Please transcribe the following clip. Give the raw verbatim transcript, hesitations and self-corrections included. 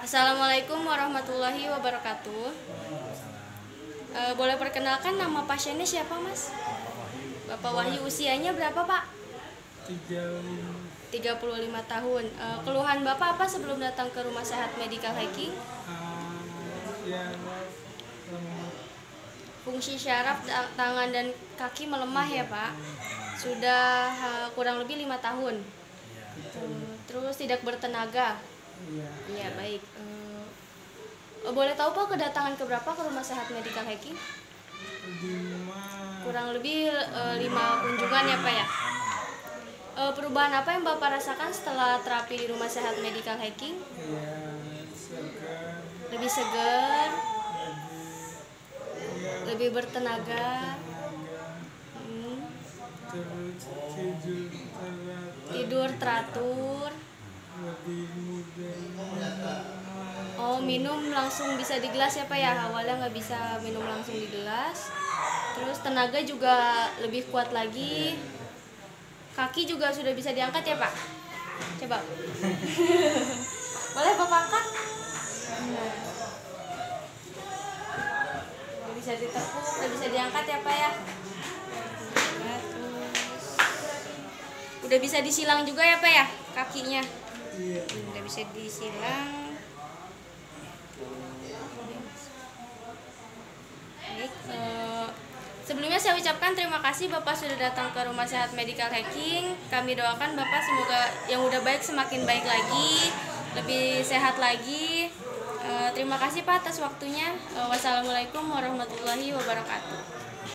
Assalamualaikum warahmatullahi wabarakatuh. E, boleh perkenalkan nama pasiennya siapa, Mas? Bapak Wahyu. Usianya berapa, Pak? tiga puluh lima tahun. E, keluhan Bapak apa sebelum datang ke Rumah Sehat Medical Hacking? Fungsi syaraf tangan dan kaki melemah ya, Pak? Sudah uh, kurang lebih lima tahun. Uh, terus tidak bertenaga. Iya, ya, baik. Uh, boleh tahu Pak kedatangan keberapa ke Rumah Sehat Medical Hacking? Kurang lebih uh, lima kunjungan ya, Pak ya. Uh, perubahan apa yang Bapak rasakan setelah terapi di Rumah Sehat Medical Hacking? Lebih segar, lebih bertenaga. Hmm. Tidur teratur. Oh, minum langsung bisa di gelas ya Pak ya? Awalnya nggak bisa minum langsung di gelas. Terus tenaga juga lebih kuat lagi. Kaki juga sudah bisa diangkat ya Pak? Coba. Boleh Bapak angkat? Nggak bisa ditekuk, nggak bisa diangkat ya Pak ya? Udah bisa disilang juga ya Pak ya kakinya? Iya. Udah bisa disilang. Baik, uh, sebelumnya saya ucapkan terima kasih Bapak sudah datang ke Rumah Sehat Medical Hacking. Kami doakan Bapak semoga yang udah baik semakin baik lagi, lebih sehat lagi. Uh, terima kasih Pak atas waktunya. Uh, wassalamualaikum warahmatullahi wabarakatuh.